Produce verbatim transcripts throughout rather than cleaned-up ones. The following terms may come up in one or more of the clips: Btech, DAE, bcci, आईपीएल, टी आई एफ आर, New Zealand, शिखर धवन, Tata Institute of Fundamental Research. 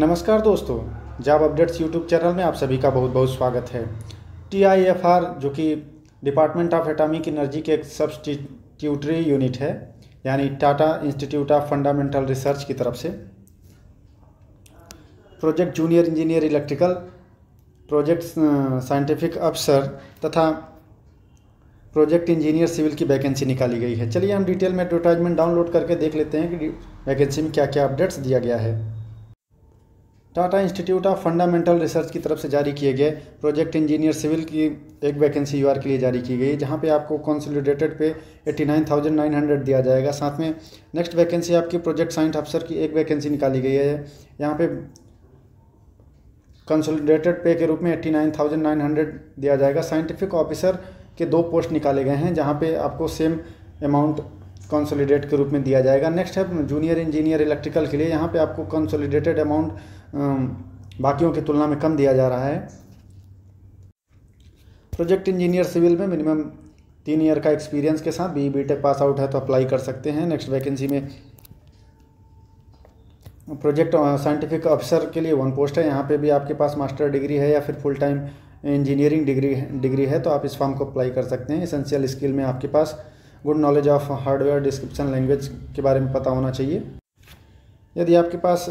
नमस्कार दोस्तों, job updates YouTube channel में आप सभी का बहुत बहुत स्वागत है। टी आई एफ आर जो कि डिपार्टमेंट ऑफ एटॉमिक एनर्जी के एक सब्सटीट्यूटरी यूनिट है, यानी Tata institute of fundamental research की तरफ से project junior engineer electrical, project scientific अफसर तथा प्रोजेक्ट इंजीनियर सिविल की वैकेंसी निकाली गई है। चलिए हम डिटेल में एडवर्टाइजमेंट डाउनलोड करके देख लेते हैं कि वैकेंसी में क्या क्या अपडेट्स दिया गया है। Tata institute of fundamental research की तरफ से जारी किए गए प्रोजेक्ट इंजीनियर सिविल की एक वैकेंसी यूआर के लिए जारी की गई है, जहाँ पे आपको consolidated pay eighty nine thousand nine hundred दिया जाएगा। साथ में नेक्स्ट वैकेंसी आपकी प्रोजेक्ट साइंस अफसर की एक वैकेंसी निकाली गई है, यहाँ पे कंसोलिडेटेड पे के रूप में eighty nine thousand nine hundred दिया जाएगा। साइंटिफिक ऑफिसर के दो पोस्ट निकाले गए हैं, जहाँ पे आपको सेम अमाउंट कंसोलिडेट के रूप में दिया जाएगा। नेक्स्ट है जूनियर इंजीनियर इलेक्ट्रिकल के लिए, यहाँ पे आपको कंसोलिडेटेड अमाउंट बाकियों की तुलना में कम दिया जा रहा है। प्रोजेक्ट इंजीनियर सिविल में मिनिमम तीन ईयर का एक्सपीरियंस के साथ B B tech pass out है तो अप्लाई कर सकते हैं। नेक्स्ट वैकेंसी में प्रोजेक्ट साइंटिफिक अफसर के लिए वन पोस्ट है, यहाँ पर भी आपके पास मास्टर डिग्री है या फिर full time engineering degree degree है तो आप इस फॉर्म को अप्लाई कर सकते हैं। एसेंशियल स्किल में आपके पास good knowledge of hardware description language के बारे में पता होना चाहिए। यदि आपके पास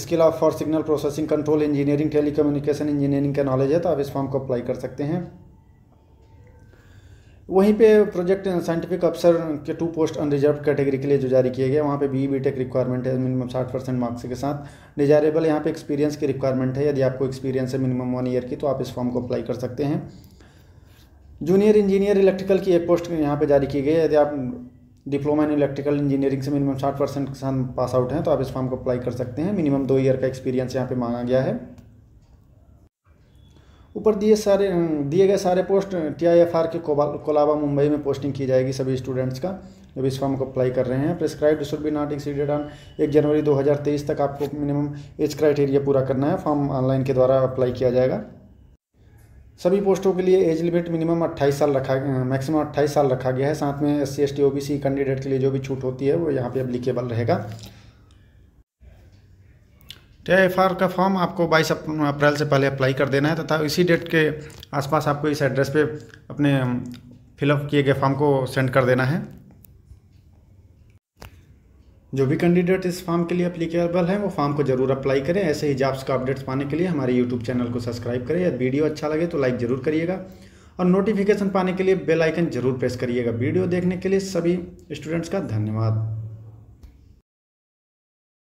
skill of for signal processing, control engineering, telecommunication engineering का नॉलेज है तो आप इस फॉर्म को अप्लाई कर सकते हैं। वहीं पे प्रोजेक्ट साइंटिफिक अफसर के टू पोस्ट अनरिजर्व कैटेगरी के लिए जो जारी किए गए, वहाँ पे B E B tech requirement है मिनिमम साठ परसेंट मार्क्स के साथ। डिजायरेबल यहाँ पे एक्सपीरियंस की रिक्वायरमेंट है, यदि आपको एक्सपीरियंस है मिनिमम वन ईयर की तो आप इस फॉर्म को अप्लाई कर सकते हैं। जूनियर इंजीनियर इलेक्ट्रिकल की एक पोस्ट यहाँ पे जारी की गई है, यदि आप डिप्लोमा इन इलेक्ट्रिकल इंजीनियरिंग से मिनिमम साठ परसेंट के साथ पास आउट हैं तो आप इस फॉर्म को अप्लाई कर सकते हैं। मिनिमम दो ईयर का एक्सपीरियंस यहाँ पे मांगा गया है। ऊपर दिए सारे दिए गए सारे post टी आई एफ आर के कोलाबा मुंबई में पोस्टिंग की जाएगी सभी स्टूडेंट्स का जब इस फॉर्म को अप्लाई कर रहे हैं। Prescribed should be not exceeded on एक जनवरी दो हज़ार तेईस तक आपको मिनिमम एज क्राइटेरिया पूरा करना है। फॉर्म ऑनलाइन के द्वारा अप्लाई किया जाएगा। सभी पोस्टों के लिए एज लिमिट मिनिमम अट्ठाईस साल रखा मैक्सिमम अट्ठाईस साल रखा गया है। साथ में S C S T O B C candidate के लिए जो भी छूट होती है वो यहाँ पे एप्लीकेबल रहेगा। टी आई एफ आर का फॉर्म आपको बाईस अप्रैल से पहले अप्लाई कर देना है तथा तो इसी डेट के आसपास आपको इस एड्रेस पे अपने फिलअप किए गए फॉर्म को सेंड कर देना है। जो भी कैंडिडेट इस फॉर्म के लिए एप्लीकेबल हैं वो फॉर्म को जरूर अप्लाई करें। ऐसे ही जॉब्स का अपडेट्स पाने के लिए हमारे यूट्यूब चैनल को सब्सक्राइब करें। यदि वीडियो अच्छा लगे तो लाइक जरूर करिएगा और नोटिफिकेशन पाने के लिए बेल आइकन जरूर प्रेस करिएगा। वीडियो देखने के लिए सभी स्टूडेंट्स का धन्यवाद।